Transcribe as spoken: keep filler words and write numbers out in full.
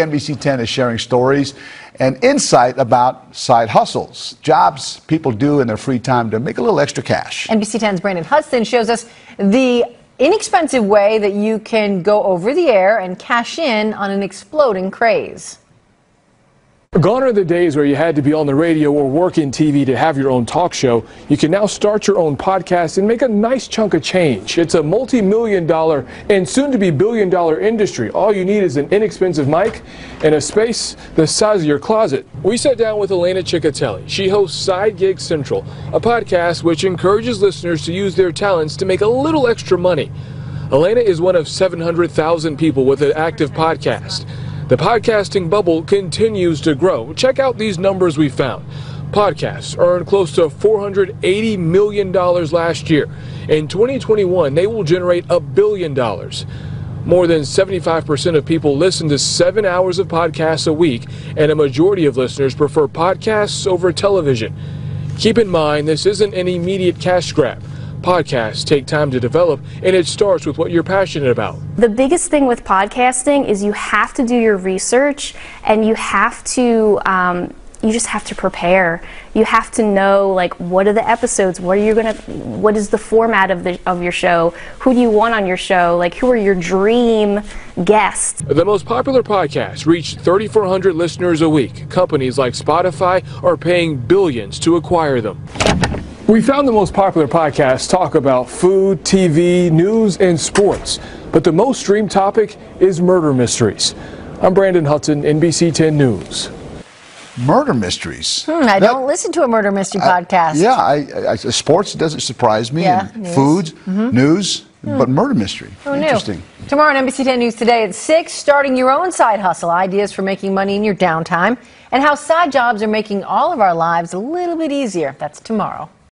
N B C ten is sharing stories and insight about side hustles, jobs people do in their free time to make a little extra cash. N B C ten's Brandon Hudson shows us the inexpensive way that you can go over the air and cash in on an exploding craze. Gone are the days where you had to be on the radio or work in T V to have your own talk show. You can now start your own podcast and make a nice chunk of change. It's a multi-million dollar and soon-to-be billion dollar industry. All you need is an inexpensive mic and a space the size of your closet. We sat down with Elena Ciccotelli. She hosts Side Gig Central, a podcast which encourages listeners to use their talents to make a little extra money. Elena is one of seven hundred thousand people with an active podcast. The podcasting bubble continues to grow. Check out these numbers we found. Podcasts earned close to four hundred eighty million dollars last year. In twenty twenty-one, they will generate a billion dollars. More than seventy-five percent of people listen to seven hours of podcasts a week, and a majority of listeners prefer podcasts over television. Keep in mind, this isn't an immediate cash grab. Podcasts take time to develop, and it starts with what you're passionate about. The biggest thing with podcasting is you have to do your research, and you have to, um, you just have to prepare. You have to know, like, what are the episodes? What are you gonna? What is the format of the of your show? Who do you want on your show? Like, who are your dream guests? The most popular podcasts reach thirty-four hundred listeners a week. Companies like Spotify are paying billions to acquire them. We found the most popular podcasts talk about food, T V, news, and sports. But the most streamed topic is murder mysteries. I'm Brandon Hudson, N B C ten News. Murder mysteries? Hmm, I that, don't listen to a murder mystery I, podcast. Yeah, I, I, sports doesn't surprise me. Yeah, and news. Foods, mm-hmm. news, hmm. but murder mystery. Who Interesting. Knew? Tomorrow on N B C ten News Today at six, starting your own side hustle, ideas for making money in your downtime, and how side jobs are making all of our lives a little bit easier. That's tomorrow.